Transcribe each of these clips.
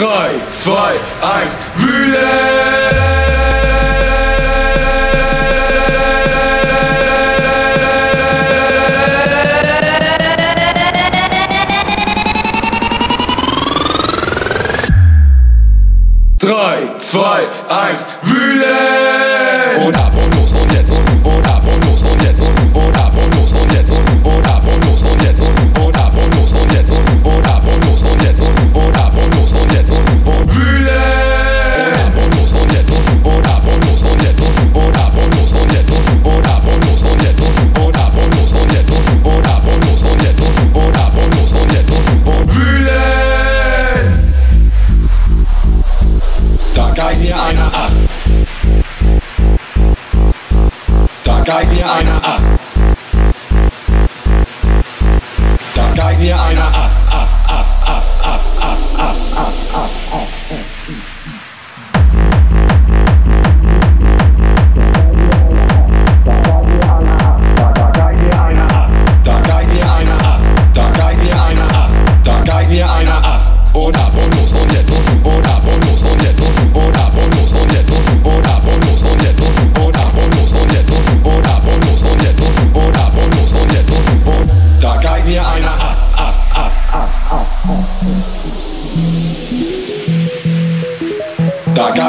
3, 2, 1, wühlen! Zwei, eins, wühlen! Und ab und los und jetzt und ab und los und jetzt und ab und los und jetzt und ab und los und jetzt und ab und los und jetzt und ab und los und jetzt und ab und los und jetzt und wühlen! Und ab und los und jetzt und ab und los und jetzt und ab und los und jetzt und ab und los und jetzt und ab und los und jetzt und ab und los und jetzt und ab und los und jetzt und wühlen! Da geigt mir einer ab. Da geigt mir einer ab. Da geigt mir einer ab. Ab, ab, ab, ab, ab, ab, ab, ab, ab, ab. Da geigt mir einer ab, ab, ab, ab, ab, ab. Da geigt mir einer ab. Da geigt mir einer ab. Da geigt mir einer ab. Da geigt mir einer ab.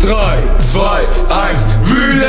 3, 2, 1, wühlen!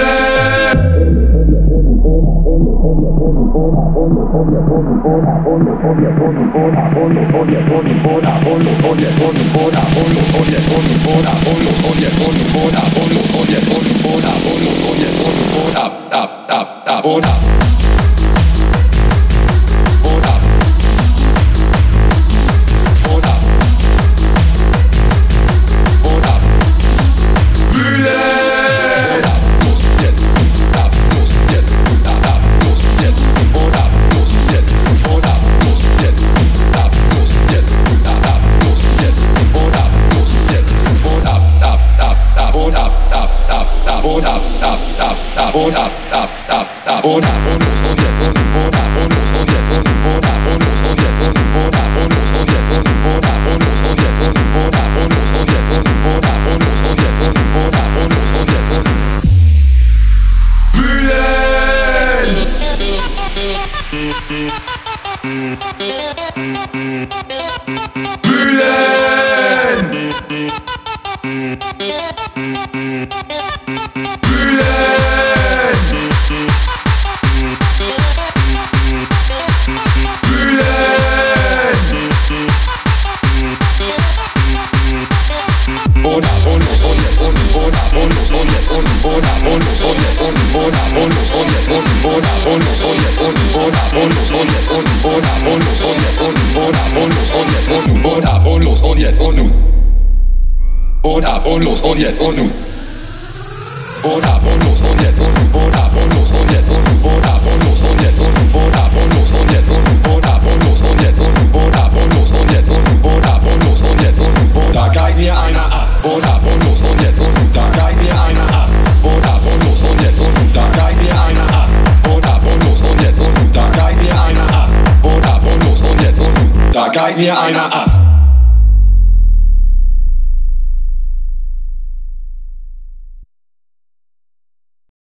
Da geigt mir einer ab.